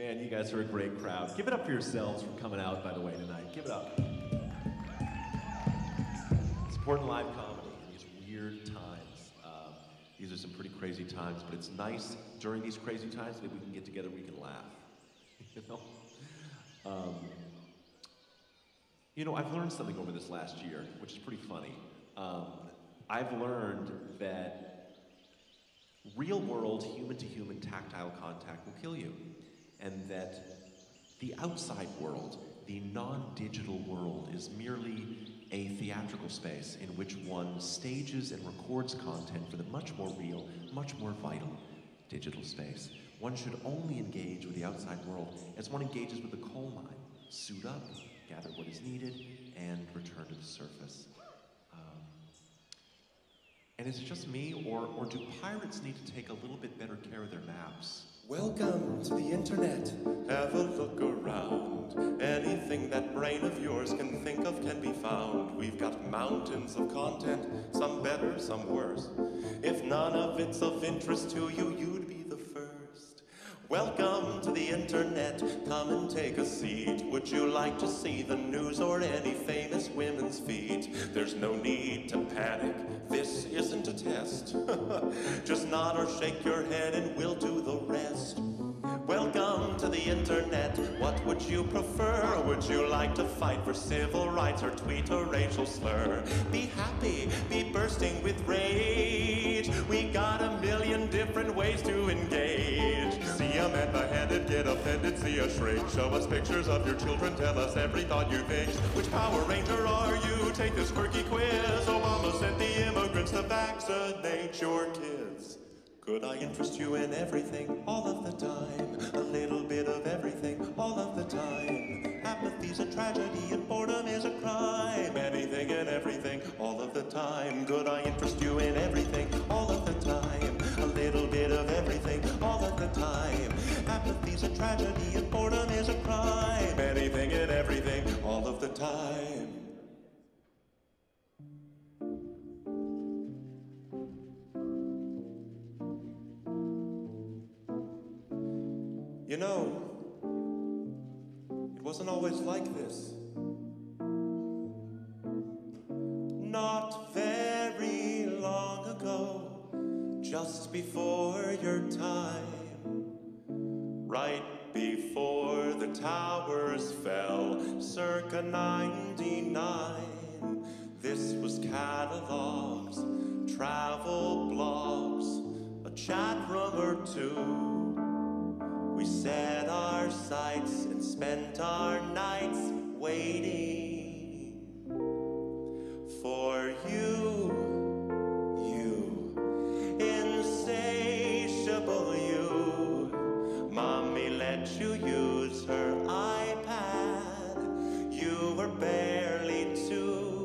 Man, you guys are a great crowd. Give it up for yourselves for coming out, by the way, tonight. Give it up. Supporting live comedy in these weird times. These are some pretty crazy times, but it's nice during these crazy times that we can get together, we can laugh. You know? I've learned something over this last year, which is pretty funny. I've learned that real-world, human-to-human tactile contact will kill you, and that the outside world, the non-digital world, is merely a theatrical space in which one stages and records content for the much more real, much more vital digital space. One should only engage with the outside world as one engages with a coal mine. Suit up, gather what is needed, and return to the surface. And is it just me, or do pirates need to take a little bit better care of their maps? Welcome to the internet. Have a look around. Anything that brain of yours can think of can be found. We've got mountains of content, some better, some worse. If none of it's of interest to you, you'd be the first. Welcome to the internet. Come and take a seat. Would you like to see the news or any famous women's feet? There's no need to panic. This isn't a test. Just nod or shake your head and we'll do the rest. Welcome to the internet. What would you prefer? Would you like to fight for civil rights or tweet a racial slur? Be happy, be bursting with rage. We got a million different ways to engage. See a man beheaded, get offended, see a shrink. Show us pictures of your children, tell us every thought you think. Which Power Ranger are you? Take this quirky quiz. Obama sent the immigrants to vaccinate your kids. Could I interest you in everything, all of the time? A little bit of everything, all of the time. Apathy's a tragedy and boredom is a crime. Anything and everything, all of the time. Could I interest you in everything, all of the time? A little bit of everything, all of the time. Apathy's a tragedy and boredom is a crime. Anything and everything, all of the time. You know, it wasn't always like this. Not very long ago, just before your time, right before the towers fell, circa 99, this was catalogs, travel blogs, a chat room or two. We set our sights and spent our nights waiting for you, insatiable you. Mommy let you use her iPad, you were barely two,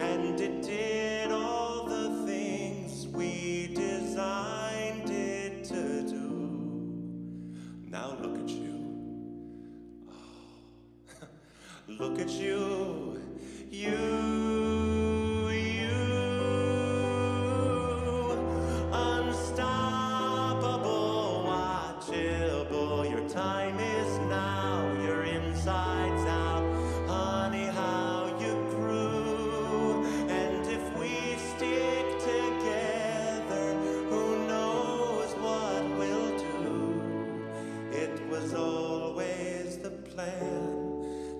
and it did all the things we designed. Now look at you, oh. Look at you, unstoppable, watchable, your time is now, your insides out, honey, how you grew, and if we stick together, who knows what we'll do. It was always the plan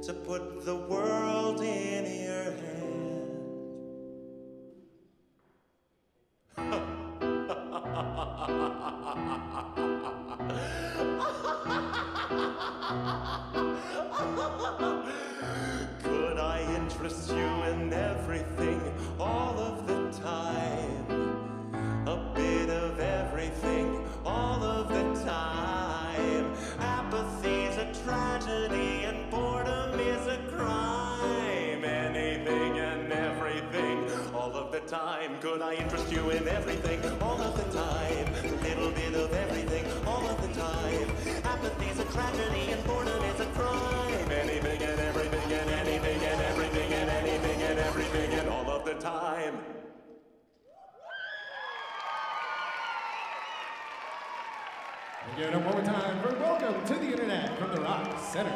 to put the world in your hand. Could I interest you in everything, all of the time? A bit of everything, all of the time. Apathy's a tragedy and boredom is a crime. Anything and everything, all of the time. Could I interest you in everything, all of the time? A little bit of everything, all of the time. Apathy's a tragedy and boredom is a crime. Anything and everything and anything and everything and anything and everything and all of the time. Give it up one more time for Welcome to the Internet from the Rock Center.